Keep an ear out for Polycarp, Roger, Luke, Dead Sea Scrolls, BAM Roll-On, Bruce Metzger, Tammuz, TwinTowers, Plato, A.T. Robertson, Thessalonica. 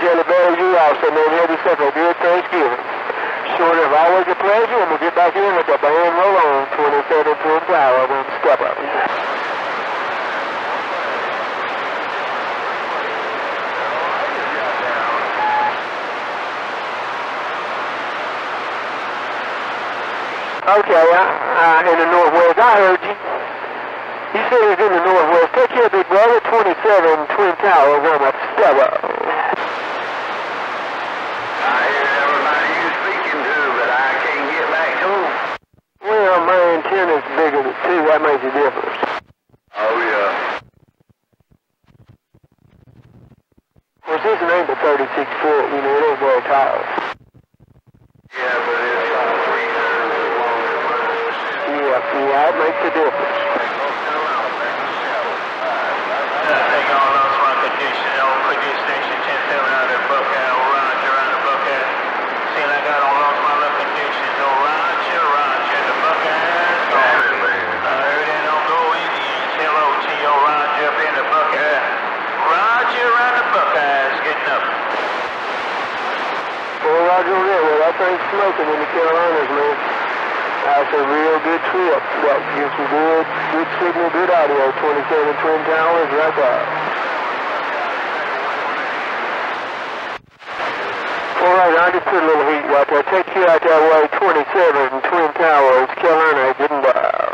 Jelly Belly, you also, man. Every second, good Thanksgiving. Short of always a pleasure, and we'll get back in with the BAM Roll-On 27 Twin Tower when step up. Okay, in the Northwest, I heard you. You said it was in the Northwest. Take care, big brother. 27 Twin Tower, where my step up. That makes a difference. Oh, yeah. Well, this ain't the 36 foot, you know, it ain't very tall. Yeah, but it's like 3 times as long as mine. Yeah, it makes a difference. I think all those my condition, on cookie station, 10-7 out of Buckeye, Roger, out of Buckeye. Seeing I got on lost my left condition, no Roger, Roger, the Buckeye. Roger on there, I think smoking in the Carolinas, man. That's a real good trip. That gives you good signal, good audio. 27 Twin Towers, right there. 4-8, I just put a little heat right there. Take you out that way, 27 Twin Towers, Carolina, getting by.